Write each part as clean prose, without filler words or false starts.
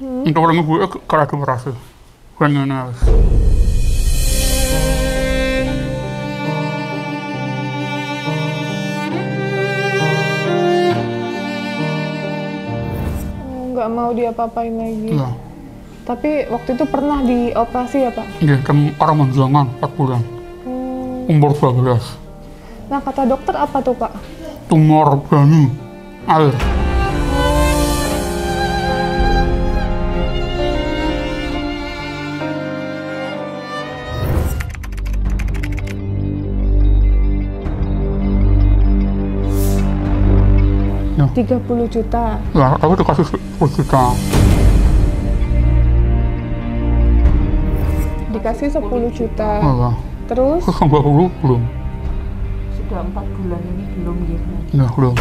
Untuk orang gue kalah tuh berhasil. Nggak mau dia papain lagi. Ya. Tapi waktu itu pernah dioperasi ya Pak? Iya, orang menjelangan 4 bulan. Umur 12. Nah kata dokter apa tuh Pak? Tumor bani air. Ya. 30 juta? Ya, tapi dikasih 10 juta. Dikasih 10 juta. Ya. Terus? Terus Mbak Vita belum. Sudah 4 bulan ini belum gitu. Ya, belum.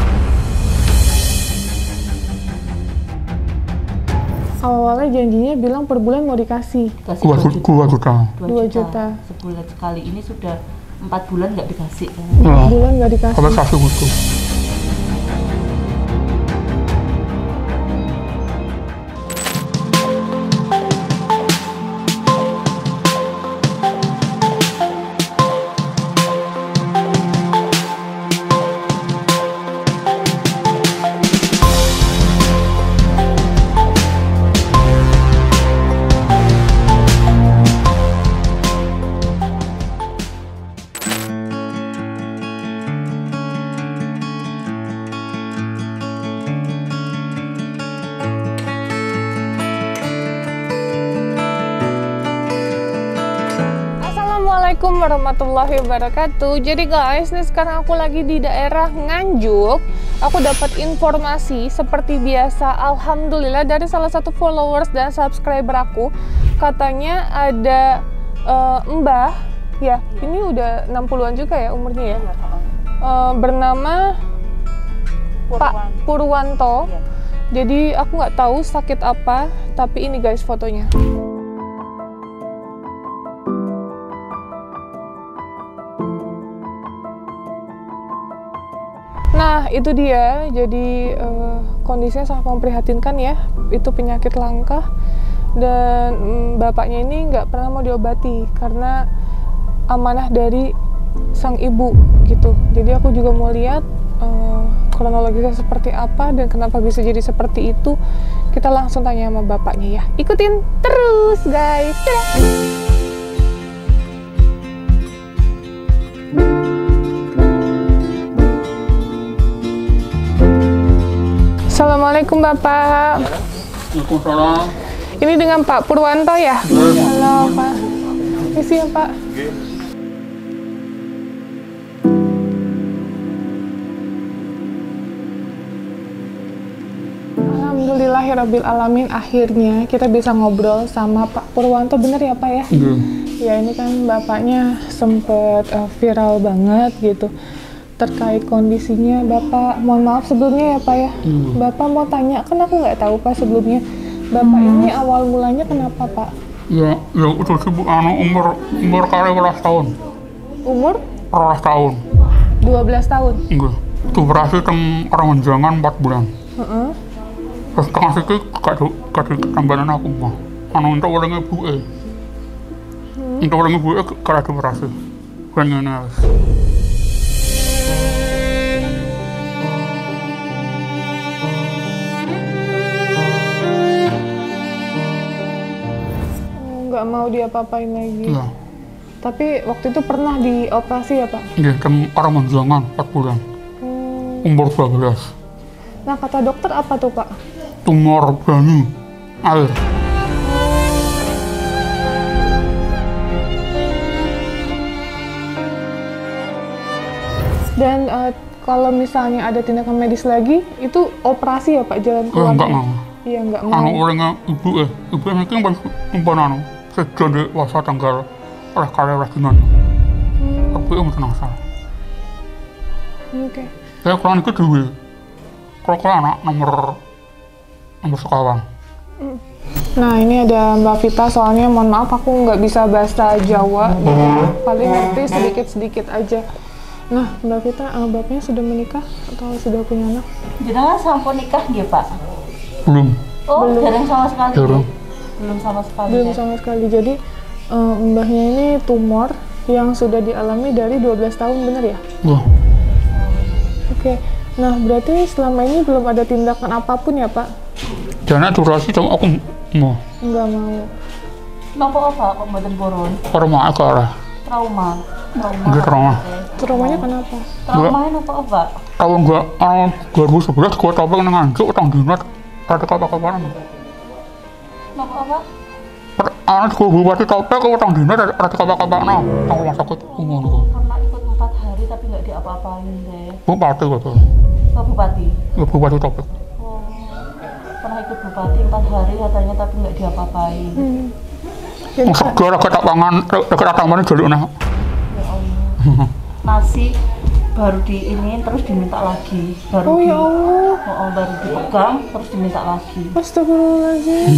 Awalnya janjinya bilang per bulan mau dikasih. 2 juta. 2 juta. Sebulan sekali ini sudah 4 bulan nggak dikasih. Kan? Ya. 4 bulan nggak dikasih. Kalau satu butuh. Assalamualaikum warahmatullahi wabarakatuh. Jadi guys, nih sekarang aku lagi di daerah Nganjuk. Aku dapat informasi seperti biasa, alhamdulillah, dari salah satu followers dan subscriber aku. Katanya ada Mbah, ya ini udah 60-an juga ya umurnya ya, bernama Pak Purwanto. Jadi aku nggak tahu sakit apa, tapi ini guys fotonya. Nah, itu dia. Jadi kondisinya sangat memprihatinkan ya. Itu penyakit langka. Dan bapaknya ini nggak pernah mau diobati karena amanah dari sang ibu gitu. Jadi aku juga mau lihat kronologisnya seperti apa dan kenapa bisa jadi seperti itu. Kita langsung tanya sama bapaknya ya. Ikutin terus, guys. Dadah! Assalamualaikum Bapak. Waalaikumsalam. Ini dengan Pak Purwanto ya? Yes. Halo Pak. Isi ya Pak. Yes. Alhamdulillahirrabbilalamin, akhirnya kita bisa ngobrol sama Pak Purwanto, bener ya Pak ya? Yes. Ya ini kan bapaknya sempet viral banget gitu. Terkait kondisinya, Bapak mohon maaf sebelumnya ya Pak ya. Bapak mau tanya, kan aku nggak tahu Pak sebelumnya. Bapak ini awal mulanya kenapa Pak? Ya itu sibuk umur kali 12 tahun. Umur? 12 tahun. 12 tahun? Enggak. Itu berarti orang menjangan 4 bulan. Terus tengah sikit kaki ketambahan aku Pak. Karena untuk orangnya buah. Untuk orangnya buah kali itu berarti. Bukan nyaris. Nggak mau dia papain lagi. Ya. Tapi waktu itu pernah dioperasi ya Pak? Iya, orang menjelangan 4 bulan. Umur 12. Nah kata dokter apa tuh Pak? Tumor bani air. Dan kalau misalnya ada tindakan medis lagi, itu operasi ya Pak jalan keluarnya? Nggak mau. Iya nggak mau. Orangnya ibu mungkin banyak jadi wasa tanggal oleh karya rajinan. Aku yang tenang saja. Oke. Saya kurang itu dua. Kalau anak nomor sekawan. Nah ini ada Mbak Vita, soalnya mohon maaf aku nggak bisa bahasa Jawa. Paling ngerti sedikit-sedikit aja. Nah Mbak Vita, bapaknya sudah menikah atau sudah punya anak? Jenengan sampun nikah nggih Pak? Belum. Oh, belum sama sekali. Belum sama sekali. Belum sama sekali. Jadi mbahnya ini tumor yang sudah dialami dari 12 tahun, benar ya? Wah. Oke. Nah, berarti selama ini belum ada tindakan apapun ya, Pak? Jangan durasi dong, aku mau. Enggak mau. Maka apa? Kok mboten boron? Trauma aku ora. Trauma. Trauma. Traumanya kenapa? Traumanya apa? Tahun 2011 gua topeng nang Nganjuk tang dinot. Kata kapan-kapan. Maka apa? Anak gua bupati topeng utang dinot rata kapan-kapan nang rumah sakit umur. Karena ikut 4 hari tapi enggak diapa-apain, Teh. Bupati betul. Bupati. Bupati topeng. Oh. Pernah ikut bupati 4 hari katanya tapi enggak diapa-apain. Masa gue rata tangan dulu nah. Ya Allah. Nasi baru diinin terus diminta lagi. Baru ya Allah. Baru dipegang terus diminta lagi. Astagfirullahaladzim.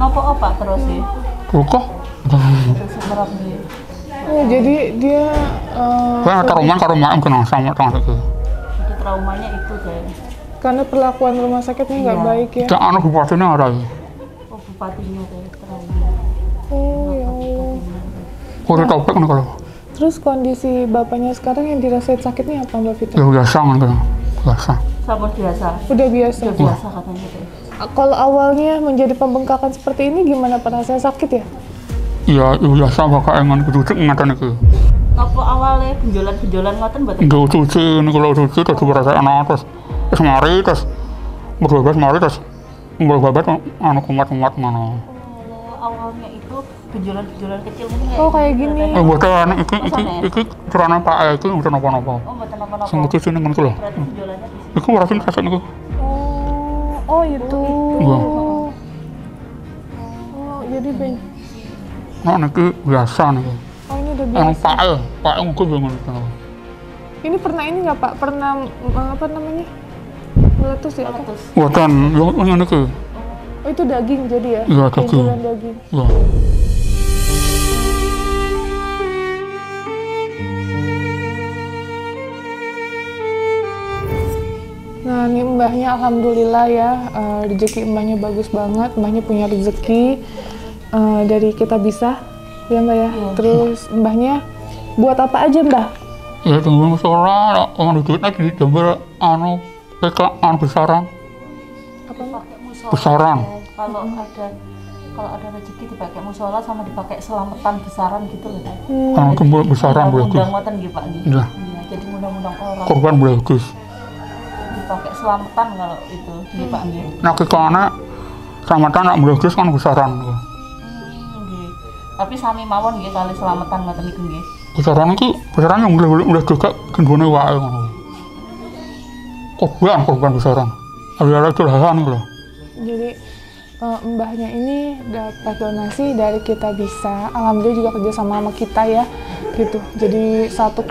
Napa apa terus sih? Kok? Oh jadi dia. Gue taruman kenal sama tangan itu. Traumanya itu guys. Karena perlakuan rumah sakitnya nggak baik ya. Ke anak bupatinya ada. Oh bupatinya guys trauma. Oh ya Allah. Kurang topeng kalau. Terus kondisi bapaknya sekarang yang dirasain sakitnya apa Mbak Vita? Biasa kan kalau biasa. Sabar biasa. Udah biasa. Udah biasa katanya guys. Kalau awalnya menjadi pembengkakan seperti ini gimana perasaan sakit ya? Iya biasa bakal emang keducuk ngatan itu. Apa awalnya benjolan-benjolan ngoten mboten? Nggih cuci terus berasa ana terus mari terus berubah mari terus berubah anu kumat-kumat ngono. Awalnya itu benjolan-benjolan kecil ngene. Oh kayak gini. Mboten iki cerana Pak iki mboten napa-napa. Oh mboten napa-napa. Sing cuci ning ngono lho. Benjolannya di sini. Iku ora sing kasak niku. Oh itu. Oh jadi ben. Nah niku biasa niku. Yang Pak Unggul belum tahu. Ini pernah ini nggak Pak? Pernah apa namanya meletus ya? Meletus. Bukan, yang itu. Oh itu daging jadi ya? Iya daging. Iya. Nah ini mbahnya alhamdulillah ya rezeki mbahnya bagus banget, mbahnya punya rezeki dari kita bisa. Ya mbak ya, terus mbahnya buat apa aja mbah? Ya tunggu Mushola, orang duitnya di Jember, anu, PKN besaran. Apa pakai Mushola? Besaran. Kalau ada rezeki dipakai Mushola sama dipakai selamatan besaran gitu loh. Kan kumpul besaran boleh bagus. Mudah-mudahan gitu Pak. Iya. Jadi mudah-mudahan orang. Korban boleh bagus. Dipakai selamatan kalau itu gitu Pak. Nah karena selamatan nak boleh bagus kan besaran. Tapi sami mawon nggih kali selamatan ngoten niku nggih. Besaran iki besaran yang udah juga gendone wae ngono. Korban besaran. Ada curhasan lho. Jadi mbahnya ini dapat donasi dari kita bisa. Alhamdulillah juga kerja sama kita ya. Gitu. Jadi 1,2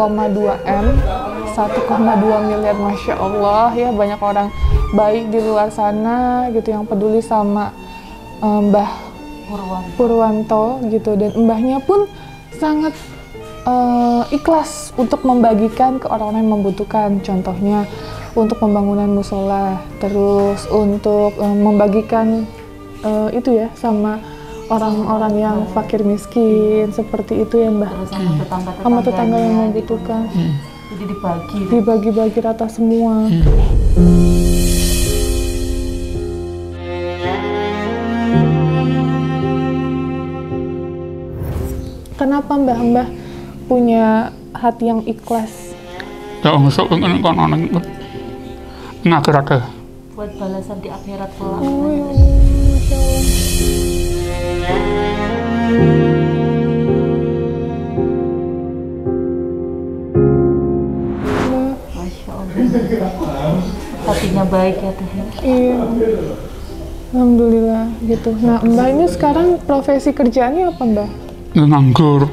miliar Masya Allah ya, banyak orang baik di luar sana gitu yang peduli sama Mbah Purwanto gitu, dan mbahnya pun sangat ikhlas untuk membagikan ke orang-orang yang membutuhkan, contohnya untuk pembangunan mushola, terus untuk membagikan itu ya sama orang-orang yang fakir miskin seperti itu ya mbah, sama tetangga yang membutuhkan, jadi dibagi-bagi rata semua. Kenapa mbah-mbah punya hati yang ikhlas? Ya masuk ini kan orang ngakhirat. Buat balasan di akhirat kelak. Masya Allah. Hatinya baik ya Teh. Iya. Alhamdulillah gitu. Nah mbah ini sekarang profesi kerjaannya apa mbah? Nganggur.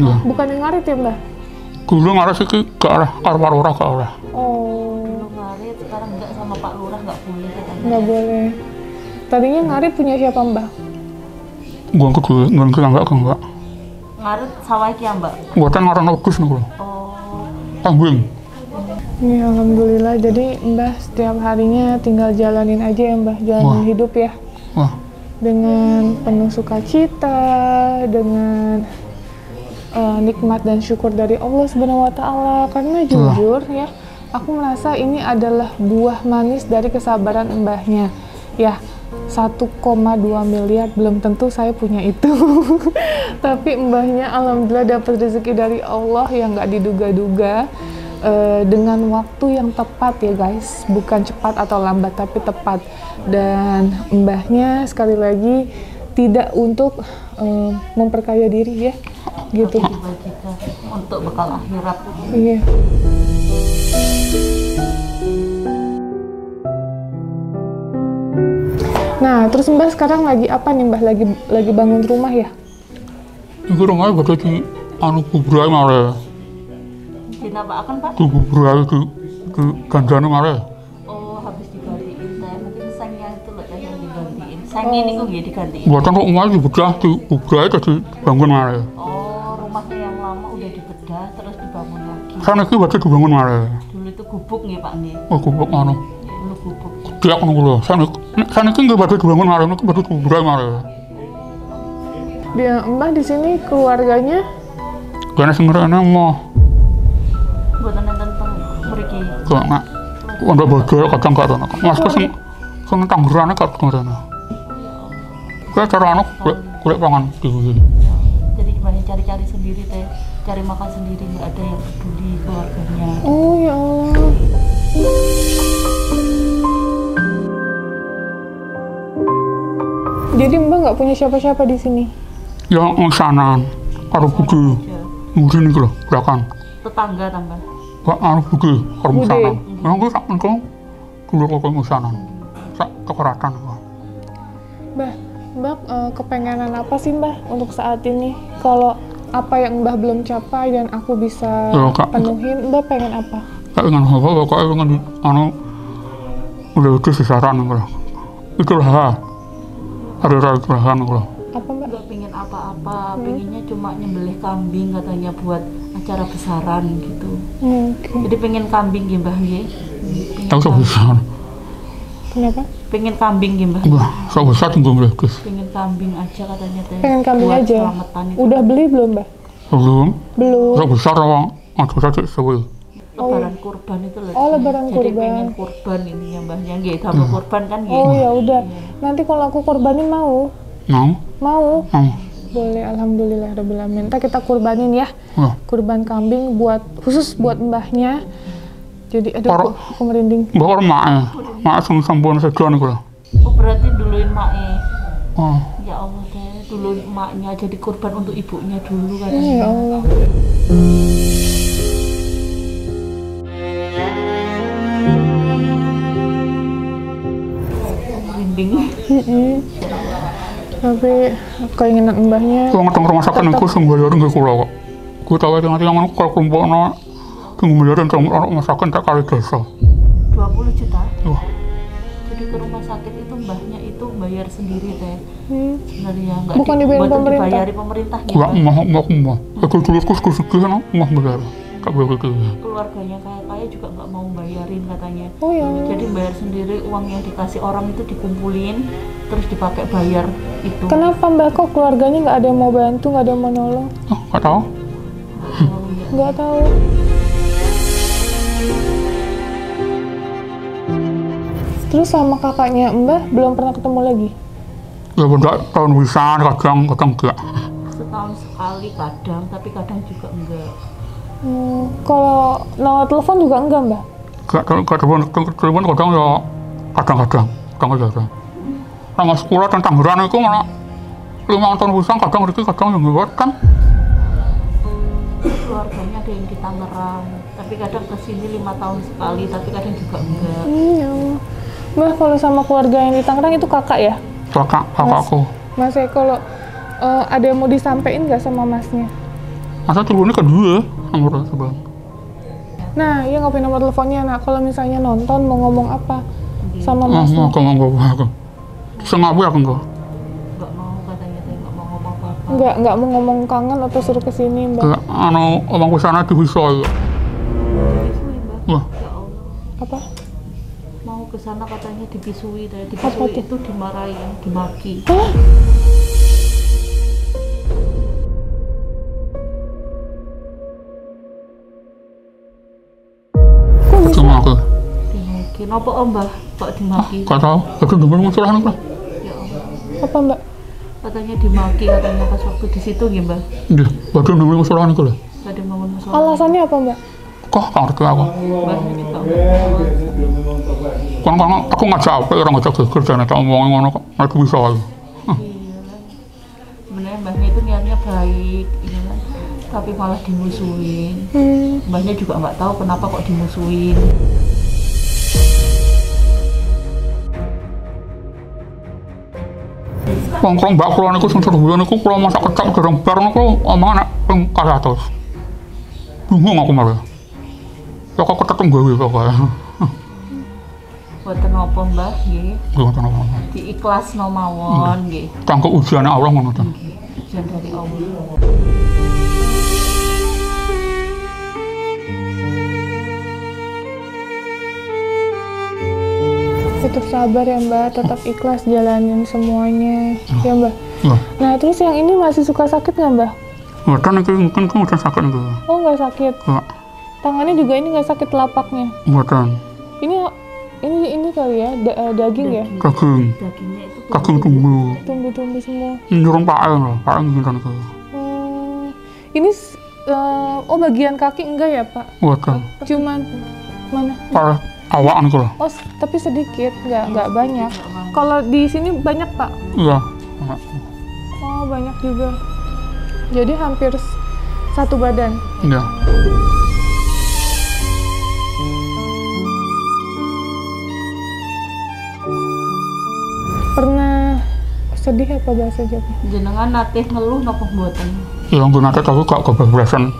Nah. Bukan yang ngarit ya mbah? Dulu ngarit sih ke arah Pak Lurah ke arah. Oh. Dulu ngarit sekarang enggak, sama Pak Lurah enggak boleh katanya. Enggak boleh. Tadinya ngarit punya siapa mbah? Gua enggak. Ngarut sawah iki ya, Mbak? Mboten ngaran Agus niku. Oh. Ambung. Ya, alhamdulillah. Jadi Mbah setiap harinya tinggal jalanin aja ya, Mbah, jalanin hidup ya. Wah. Dengan penuh sukacita, dengan nikmat dan syukur dari Allah Subhanahu wa taala, karena jujur ya, aku merasa ini adalah buah manis dari kesabaran Mbahnya. Ya, 1,2 miliar belum tentu saya punya itu. Tapi Mbahnya alhamdulillah dapat rezeki dari Allah yang nggak diduga-duga, dengan waktu yang tepat ya guys, bukan cepat atau lambat tapi tepat. Dan Mbahnya sekali lagi tidak untuk memperkaya diri ya, gitu. Untuk bekal akhirat. Iya. Nah, terus Mbah sekarang lagi apa nih, Mbah? Lagi bangun rumah ya? Ini rumahnya gede di anu kubrai malah. Kenapa akan Pak? Di kubrai di gandana malah. Oh, habis digantiin teh. Mungkin sangnya itu loh yang digantiin. Sangnya ini kok digantiin? Buatan kok rumahnya dibedah di kubrai tadi bangun malah. Oh, rumahnya yang lama udah dibedah terus dibangun lagi. Karena itu berarti dibangun malah. Dulu itu gubuk nih Pak nih. Oh, gubuk anu. Dulu gubuk. Dia kan dulu. Sana kan nggak batu dibangun malam, nggak batu kuburan malam. Dia Mbah di sini keluarganya? Karena senggerana mau. Buat nonton pergi. Kau nak? Anda berdua kadang kadang. Mas kau seng Tangerang kadang kadang. Kau cari anak, kulit pangan gitu. Jadi gimana cari-cari sendiri teh, cari makan sendiri, nggak ada yang peduli keluarganya. Oh ya Allah. Jadi Mbak nggak punya siapa-siapa di sini? Ya, ngesanan. Karo Bude. Bude ini loh, belakang. Tetangga tambah? Karo Bude, karo ngesanan. Yang itu sakit dong. Dulu kok ngesanan. Sak kekeratan. Mbak, kepengenan apa sih Mbak untuk saat ini? Kalau apa yang Mbak belum capai dan aku bisa penuhin, Mbak pengen apa? Pengen apa? Pokoknya pengen udah itu sesaran. Itulah. Ada kerahan loh. Apa Mbak? Nggak pengen apa-apa, pengennya cuma nyembelih kambing katanya buat acara besaran gitu. Okay. Jadi pengen kambing ya Mbah ya? Tahu sok besar. Kenapa? Pengen kambing ya Mbah. Sok besar tunggu beli. Pengen kambing aja katanya teh. Pengen kambing buat aja. Udah beli belum Mbah? Belum. Belum. Sok besar orang atau satu sewi. Lebaran kurban itu loh. Oh, lebaran kurban. Jadi pengen kurban ini yang Mbahnya nggih, tambah kurban kan nggih. Oh, ya udah. Nanti kalau aku kurbanin mau? Mau. Mau? Mau. Boleh, alhamdulillah rabbil alamin. Kita kurbanin ya. Kurban kambing buat khusus buat Mbahnya. Jadi aduh aku merinding. Mbah mak. Mak sing sampun sedono iku lho. Oh, berarti duluin maknya. Oh. Ya Allah deh, duluin maknya jadi kurban untuk ibunya dulu kan. Ya Allah. Tapi keinginan Mbahnya. Kalau ngeteng rumah sakit aku sembahyar nggak kurang kok. Gue tahu dengan yang kalau kelompok no sembahyar tentang rumah sakit tak kali desa. 20 juta. Jadi ke rumah sakit itu Mbahnya itu bayar sendiri teh. Sebenarnya nggak. Bukan dibayar pemerintah. Bayari pemerintah. Gak mau. Aku dulu kus-kusikan mau bayar. Keluarganya kaya juga nggak mau bayarin katanya. Oh ya. Jadi bayar sendiri, uang yang dikasih orang itu dikumpulin terus dipakai bayar itu. Kenapa Mbak kok keluarganya nggak ada yang mau bantu, nggak ada yang mau nolong? Nggak tahu. Nggak tahu. Terus sama kakaknya Mbak belum pernah ketemu lagi? Ya benda tahun besar kadang enggak. Setahun sekali kadang, tapi kadang juga enggak. Kalau nomor telepon juga enggak Mbak? Telepon kadang ya kadang-kadang. Nomor sekolah dan Tangerang itu malah 5 tahun usang kadang yang lewat kan. Keluarganya ada yang di Tangerang, tapi kadang kesini 5 tahun sekali, tapi kadang juga enggak. Iya. Mbak kalau sama keluarga yang di Tangerang itu kakak ya? Kakakku. Mas Eko, kalau ada yang mau disampaikan nggak sama Masnya? Masa teleponnya kedua, nomor sebang. Nah, iya ngapain nomor teleponnya. Nah, kalau misalnya nonton mau ngomong apa sama Mas? Nggak mau ngomong apa-apa. Sengaja aku nggak. Nggak mau katanya, nggak mau ngomong apa-apa. Enggak mau ngomong kangen atau suruh kesini, Mbak? Enggak, ngomong kesana di Mushola. Wah. Apa? Mau kesana katanya dibisui, dibisui itu dimarahin, dimaki. Hah? Kok bisa? Dimaki? Dimaki, kenapa Mbak? Kok dimaki? Enggak tahu, itu bener Mushola apa? Ya Allah. Apa Mbak? Katanya dimaki, katanya pas waktu di situ ya Mbak? Iya, baru bangun Mushola itu loh. Baru bangun Mushola. Alasannya apa Mbak? Kok ngerti aku? Mbak, kan aku ngajak apa, orang ngajak geger dan ada ngomongin kok, aku bisa aja. Iya, sebenarnya Mbaknya itu niatnya baik, ya, tapi malah dimusuhin. Mbaknya juga nggak tahu kenapa kok dimusuhin. Kalau Mbak Kulon itu sengsur bulan itu kalau masak kecap gereng bareng itu omongan pengkar atas. Bingung aku malah. Ya kok ketenggawe pokoknya. Buat apa Mbah nggih? Buat apa? Diikhlasno mawon nggih. Kanggo ujian Allah ngono ta. Ujian dari Allah. Tetap sabar ya Mbak, tetap ikhlas jalanin semuanya ya Mbak. Nah terus yang ini masih suka sakit nggak Mbak? Mungkin udah sakit nggak? Oh nggak sakit. Nggak. Tangannya juga ini nggak sakit telapaknya? Mungkin. Ini kali ya daging ya? Daging. Daging tumbuh. Tumbuh semua. Nyurung pael gimana tuh? Ini bagian kaki enggak ya Pak? Mungkin. Cuman mana? Pael. Awaan kalau. Oh, tapi sedikit, nggak banyak. Kalau di sini banyak Pak? Iya. Oh, banyak juga. Jadi hampir satu badan. Iya. Pernah sedih apa bahasa Jawa? Jenengan nate ngeluh napa mboten? Ya nggih nate aku kok kebablasan.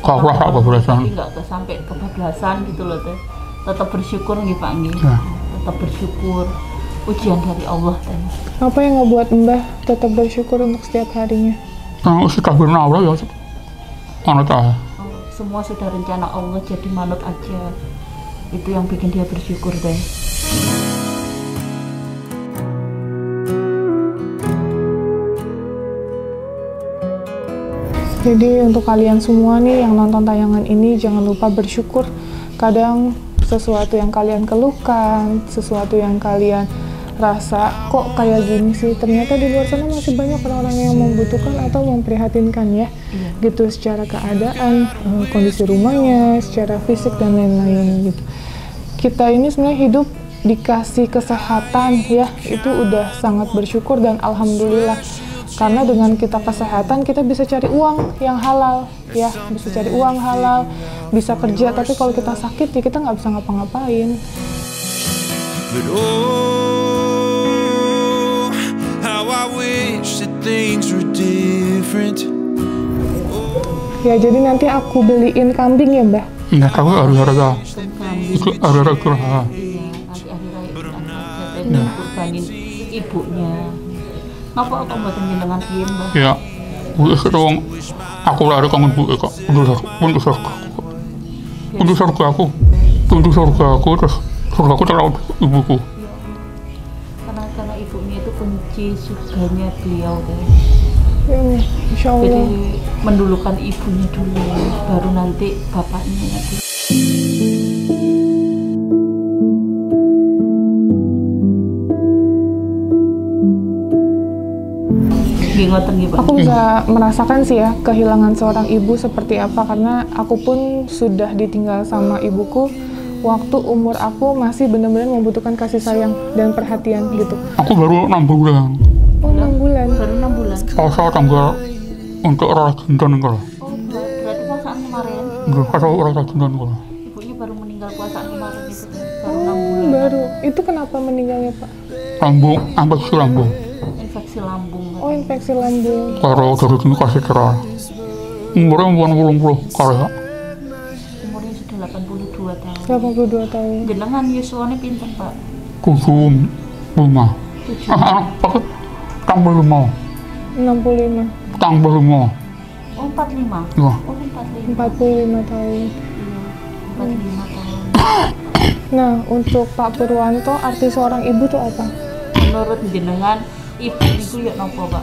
Kok ora kebablasan. Tapi nggak sampai kebablasan gitu loh Teh. Tetap bersyukur nggih Pak nggih. Ya. Tetap bersyukur. Ujian dari Allah Teh. Apa yang ngebuat Mbah tetap bersyukur untuk setiap harinya? Kalau sudah benar Allah ya. Manut aja. Semua sudah rencana Allah, jadi manut aja. Itu yang bikin dia bersyukur Teh. Jadi untuk kalian semua nih yang nonton tayangan ini, jangan lupa bersyukur. Kadang sesuatu yang kalian keluhkan, sesuatu yang kalian rasa kok kayak gini sih, ternyata di luar sana masih banyak orang-orang yang membutuhkan atau memprihatinkan ya. Gitu secara keadaan, kondisi rumahnya, secara fisik dan lain-lain gitu. Kita ini sebenarnya hidup dikasih kesehatan ya, itu udah sangat bersyukur dan alhamdulillah. Karena dengan kita kesehatan, kita bisa cari uang yang halal, ya, bisa cari uang halal, bisa kerja. Tapi kalau kita sakit, ya kita nggak bisa ngapa-ngapain. Ya, jadi nanti aku beliin kambing ya, Mbak? Iya, kamu harga-harga. Harga-harga. Iya, kurbanin ibunya. Apa kok mboten jenengan piye, Mbah? Ya. Wis rong. Aku lari kangen Bu kok. Untuk surga aku terus surga aku terlalu ibuku. Karena ibunya itu kunci surganya beliau deh. Insya Allah. Jadi mendulukan ibunya dulu, baru nanti bapaknya. Aku bisa merasakan sih ya kehilangan seorang ibu seperti apa, karena aku pun sudah ditinggal sama ibuku waktu umur aku masih benar-benar membutuhkan kasih sayang dan perhatian gitu. Aku baru 6 bulan. Oh 6 bulan. Baru 6 bulan. Pasal tanggal untuk orang gendon kalau. Oh berarti puasaan kemarin. Enggak, pasal orang gendon kalau. Ibunya baru meninggal puasaan kemarin itu. Baru 6 bulan. Baru. Itu kenapa meninggalnya Pak? Lambung, infeksi lambung. Infeksi lambung. Oh, infeksi lambung. Kalau dari sini kasih cerah. Umurnya 80 kali ya. Umurnya sudah 82 tahun. 82 tahun. Jenengan yuswane pinten, Pak? 75. Paket 65. 65. Tang 45. Oh, 45. Wah. Oh, 45. 45 tahun. 45 tahun. Nah, untuk Pak Purwanto, arti seorang ibu itu apa? Menurut jenengan, ibu itu ya nopo, Pak?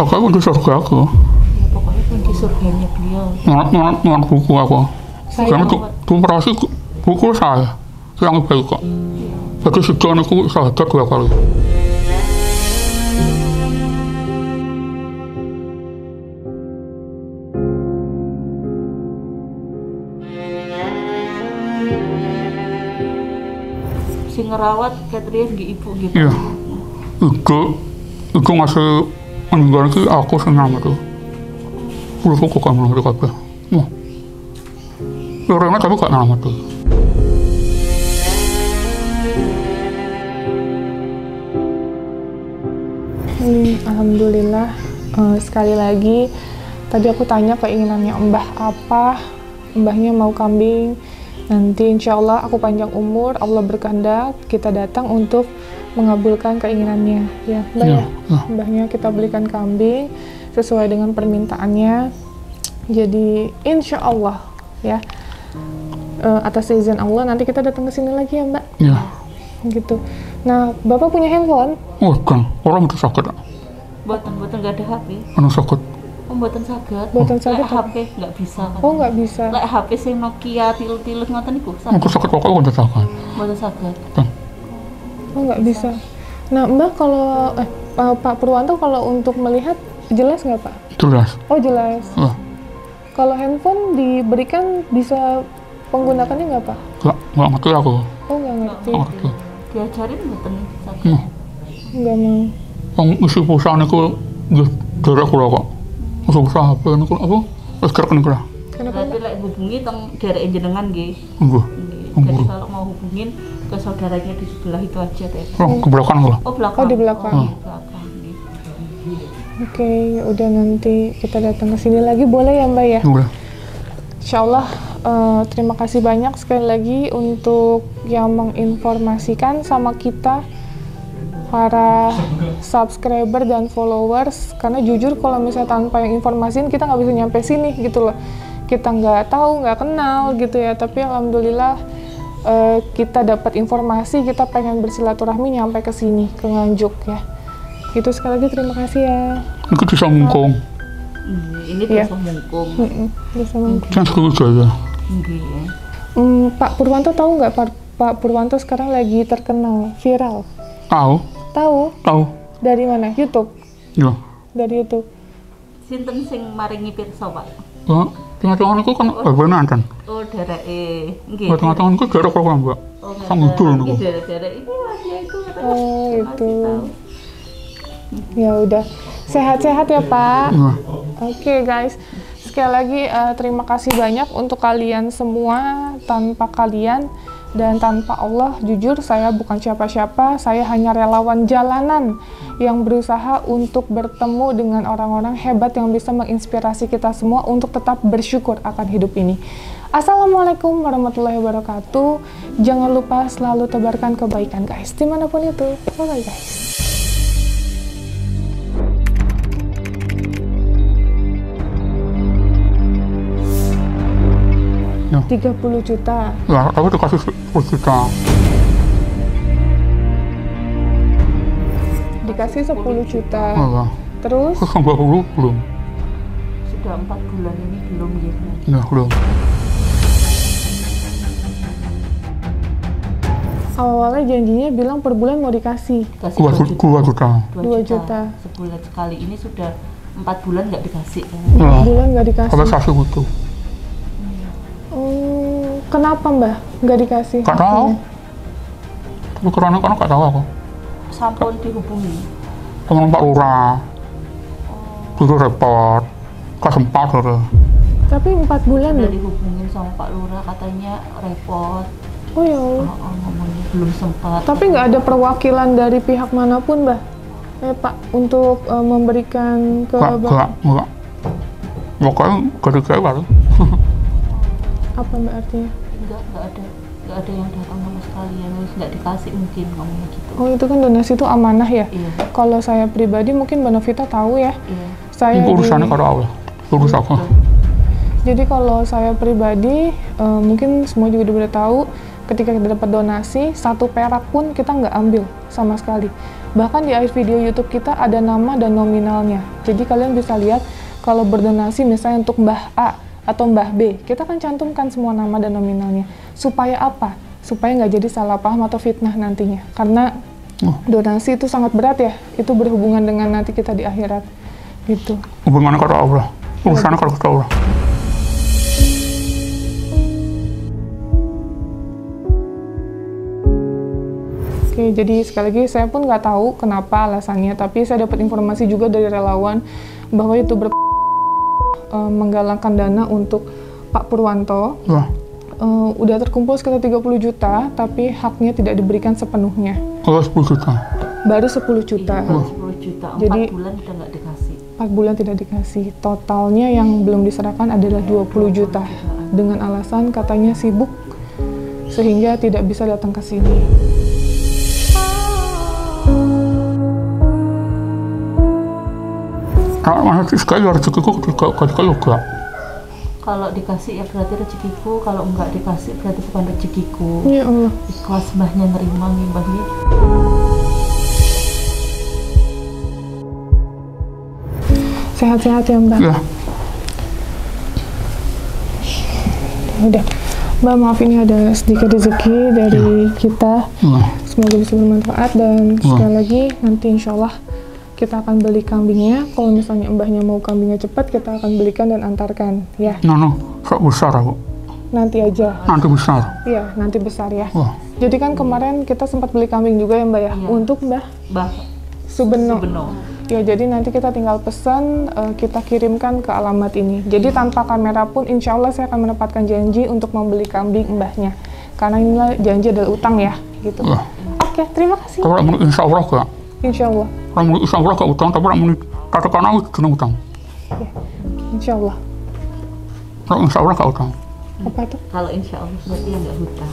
Aku di surga aku. Ya, pokoknya pun di surganya beliau. Nonton buku aku. Karena itu merasa buku saya yang baik kok. Jadi sejauh aku sadar 2 kali. Ngerawat Katrian di ibu gitu. Iya. Itu masih meninggal itu aku senang itu. Udah kok kamu lagi kabeh. Wah. Orangnya tapi gak lama tuh. Alhamdulillah sekali lagi tadi aku tanya keinginannya Mbah apa? Mbahnya mau kambing. Nanti insya Allah aku panjang umur, Allah berkehendak, kita datang untuk mengabulkan keinginannya. Ya, Mbah ya. Mbahnya kita belikan kambing sesuai dengan permintaannya. Jadi insya Allah ya, atas izin Allah nanti kita datang ke sini lagi ya Mbak. Ya. Gitu. Nah, Bapak punya handphone? Oh, kan. Orang itu sakit. Buatan nggak ada HP. Anu sakit. Pembuatan saget, HP nggak bisa. Oh nggak bisa. Lek HP sih Nokia tilu-tilu ngoten niku. Aku sakit pokoknya buatan saget. Buatan saget. Oh nggak bisa. Nah Mbak kalau Pak Purwanto kalau untuk melihat jelas nggak Pak? Jelas. Oh jelas. Kalau handphone diberikan bisa penggunakannya nggak Pak? Nggak ngerti aku. Oh nggak ngerti. Diajarin buatan saget. Nggak mau. Yang isi pusat niku darah kula kok. Susah apa niku apa? Wis kerep niku lah. Tapi lek hubungi teng dereke jenengan nggih. Nggih. Jadi kalau mau hubungin ke saudaranya di sebelah itu aja teh. Oh, ke belakang lho. Oh, belakang. Oh, di belakang. Belakang. Oke, udah nanti kita datang ke sini lagi boleh ya, Mbak ya? Boleh. Insyaallah terima kasih banyak sekali lagi untuk yang menginformasikan sama kita para subscriber dan followers, karena jujur kalau misalnya tanpa yang informasiin kita nggak bisa nyampe sini gitu loh, kita nggak tahu, nggak kenal gitu ya, tapi alhamdulillah kita dapat informasi, kita pengen bersilaturahmi nyampe ke sini, ke Nganjuk ya. Gitu sekali lagi terima kasih ya. Ini bisa mengkong. Ini bisa mengkong. Bisa mengkong. Pak Purwanto tahu nggak Pak Purwanto sekarang lagi terkenal viral? Tahu. Dari mana? YouTube. Iya. Dari YouTube. Sinten sing maringi pirsa, Pak? Oh, tengah-tengahanku kan babanan kan. Oh, dereke. Nggih. Tengah-tengahanku garok kok, Mbak. Sang udul niku. Derek-derek iki masih itu. Oh, itu. Ya udah. Sehat-sehat ya, Pak. Oke, guys. Sekali lagi terima kasih banyak untuk kalian semua. Tanpa kalian dan tanpa Allah, jujur saya bukan siapa-siapa, saya hanya relawan jalanan yang berusaha untuk bertemu dengan orang-orang hebat yang bisa menginspirasi kita semua untuk tetap bersyukur akan hidup ini. Assalamualaikum warahmatullahi wabarakatuh. Jangan lupa selalu tebarkan kebaikan guys, dimanapun itu. Bye-bye guys. Ya. 30 juta. Ya, aku dikasih 10 juta. Dikasih 10 juta. Ya. Terus? Sampai dulu belum. Sudah 4 bulan ini belum gitu. Ya, belum. Awalnya janjinya bilang per bulan mau dikasih. 2 juta. 2 juta. Sebulan sekali ini sudah 4 bulan nggak dikasih. Ya. 4 bulan nggak dikasih. Kalau satu butuh. Kenapa Mbah nggak dikasih? Nggak tahu. Karena kan nggak tahu aku. Sampun dihubungi. Teman Pak Lurah. Dulu repot. Kesempat udah. Tapi 4 bulan udah dihubungin sama Pak Lurah katanya repot. Oh ya. Ngomongnya belum sempat. Tapi nggak ada perwakilan dari pihak manapun Mbah. Pak untuk memberikan ke Bapak. Nggak. Pokoknya nggak dikasih baru. Apa Mbak artinya? Enggak ada yang datang sama sekali, yang nggak dikasih mungkin ngomongnya gitu. Oh, itu kan donasi itu amanah ya? Iya. Kalau saya pribadi mungkin Mbak Vita tahu ya. Iya. Saya itu urusannya kalau Allah, urus aku. Jadi kalau saya pribadi, mungkin semua juga udah tahu, ketika kita dapat donasi, 1 perak pun kita nggak ambil sama sekali. Bahkan di akhir video YouTube kita ada nama dan nominalnya. Jadi kalian bisa lihat kalau berdonasi misalnya untuk Mbah A atau Mbah B, kita kan cantumkan semua nama dan nominalnya. Supaya apa? Supaya nggak jadi salah paham atau fitnah nantinya. Karena donasi itu sangat berat ya, itu berhubungan dengan nanti kita di akhirat. Gitu. Hubungannya kata Allah, urusannya kata Allah. Oke, jadi sekali lagi saya pun nggak tahu kenapa alasannya, tapi saya dapat informasi juga dari relawan bahwa YouTuber menggalangkan dana untuk Pak Purwanto. Udah terkumpul sekitar 30 juta, tapi haknya tidak diberikan sepenuhnya. Kalau 10 juta? Baru 10 juta. Iya, 10 juta. Jadi, 4 bulan udah nggak dikasih. 4 bulan tidak dikasih. Totalnya yang belum diserahkan adalah 20 juta. Dengan alasan katanya sibuk, sehingga tidak bisa datang ke sini. Sekali rezekiku juga. Kalau dikasih ya berarti rezekiku, kalau enggak dikasih berarti bukan rezekiku. Ya Allah. Ikhlas mbahnya nerima mbahnya. Sehat-sehat ya Mbak. Ya. Udah. Mbak maaf ini ada sedikit rezeki dari kita. Ya. Semoga bisa bermanfaat dan sekali lagi nanti insya Allah kita akan beli kambingnya. Kalau misalnya mbahnya mau kambingnya cepat, kita akan belikan dan antarkan, ya. Kok besar aku? Nanti aja. Nanti besar? Iya, nanti besar ya. Jadi kan kemarin kita sempat beli kambing juga ya Mbak ya, untuk Mbah Subeno. Ya, jadi nanti kita tinggal pesan, kita kirimkan ke alamat ini. Jadi tanpa kamera pun insya Allah saya akan menepatkan janji untuk membeli kambing mbahnya. Karena inilah janji adalah utang ya, gitu. Oke, terima kasih. Insya Allah Kak. Insya Allah. Ramu insya Allah gak utang, tapi ramu katakan aku kena utang. Insya Allah. Ramu insya Allah gak utang. Apa itu? Kalau insya Allah berarti nggak hutang.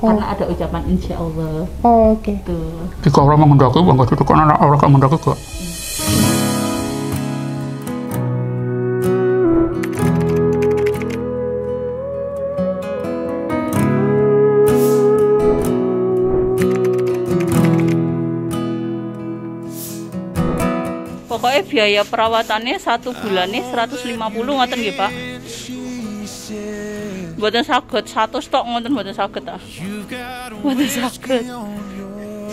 Karena ada ucapan insya Allah. Oke. Jika orang mengendaki, bangga itu kan anak orang yang mengendaki kok. Pokoknya biaya perawatannya 1 bulannya 150 ngoten nggih, Pak. Mboten saged 100 tok ngoten mboten saged ta. Mboten saged.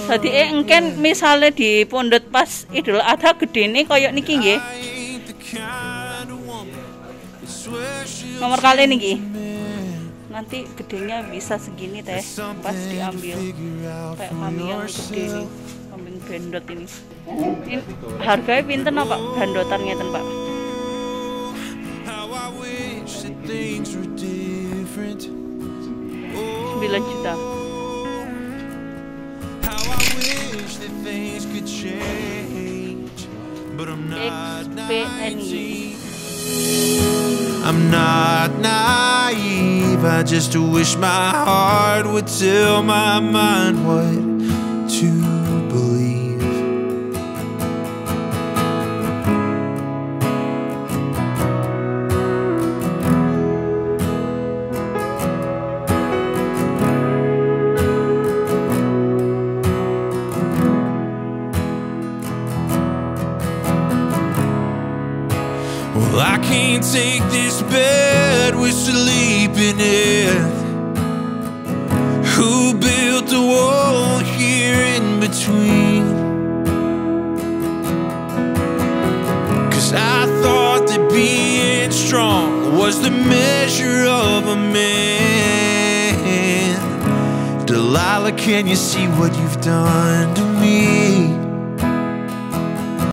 Dadi engken misale di pondok pas Idul Adha gedene koyo niki nggih. Nomor kali niki. Nanti gedenya bisa segini teh pas diambil. Kayak kami yang gede ini. Kambing bandot ini. Ini harganya pinter apa Pak? Bandotannya ten Pak. Rp9 juta. I'm not naive, I just wish my heart would tell my mind what to. Well, I can't take this bed we're sleeping in. Who built the wall here in between? Cause I thought that being strong was the measure of a man. Delilah, can you see what you've done to me?